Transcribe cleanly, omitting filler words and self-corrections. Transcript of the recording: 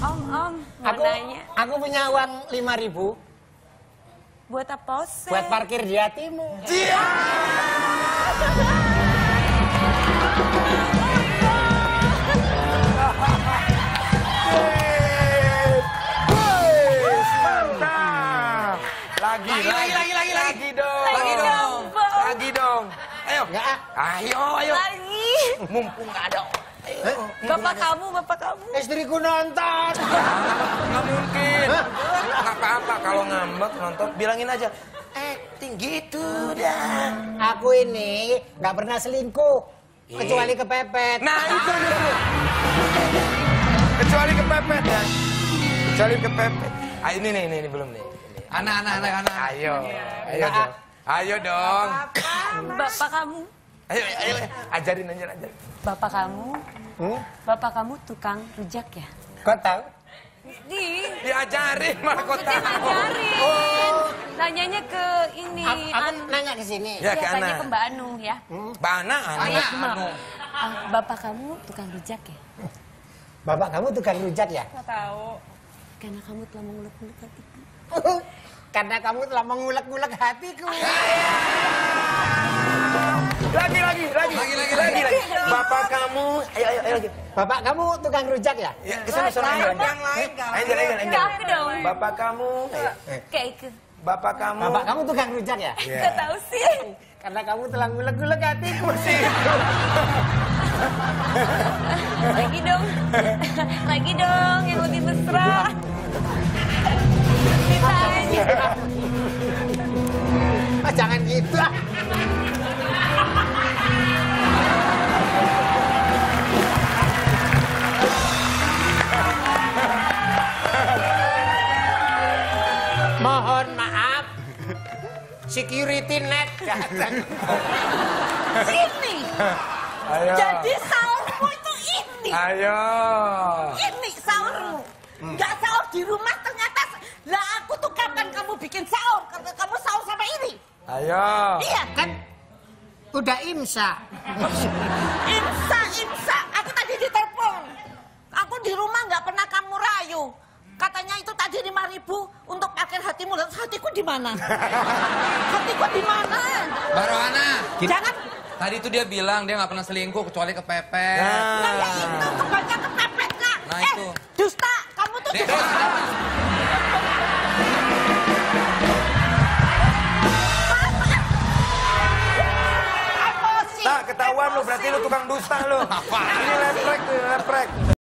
Om, aku punya uang 5.000. Buat apa sih? Buat parkir di hatimu. Iya. Mantap. Lagi dong. Ayo. Ayo. Lagi. Mumpung nggak ada. Bapak kamu. Istriku nonton. Nggak mungkin. Nggak apa-apa kalau ngambek nonton, bilangin aja. Acting gitu dah. Aku ini nggak pernah selingkuh, kecuali kepepet. Nah itu dulu. Kecuali kepepet ya. Kecuali kepepet. Ah ini belum nih. Anak. Ayo dong. Bapak kamu. Ayo, ajarin. Bapak kamu tukang rujak ya? Kau tahu? Diajarin malah kau tahu. Oh. Tanyanya ke ini. Aku nanya ke sini. Ya, tanya ke Mbak Anu ya. Mbak Anu. Bapak kamu tukang rujak ya? Bapak kamu tukang rujak ya? Kau tahu. Karena kamu telah mengulek-ngulek hatiku. Lagi. Bapak kamu, ayo lagi. Bapak kamu tukang rujak ya? Ya, kesana. Bapak kamu tukang rujak ya? Enggak tahu sih. Karena kamu telah ngulek-ngulek hatiku sih. Lagi dong yang lebih mesra. Kita aja. Jangan gitu. Mohon maaf, security net datang. Ini, jadi sahurmu itu ini. Ayo. Ini sahurmu, nggak sahur di rumah ternyata. Lah aku tuh kapan kamu bikin sahur? Karena kamu sahur sama ini. Ayo. Iya kan, udah imsa. Imsa. Aku tadi ditelepon. Aku di rumah nggak pernah kamu rayu. Katanya itu tadi 5.000 untuk parkir hatimu. Lalu hatiku di mana? Hatiku di mana? Barohana. Jangan. Tadi itu dia bilang dia nggak pernah selingkuh kecuali kepepet. Nah ya itu kebanyakan kepepet lah. Nah itu. Dusta, kamu tuh dusta. Emosi. Tak ketahuan lu berarti lu tukang dusta lu. Ini leprek.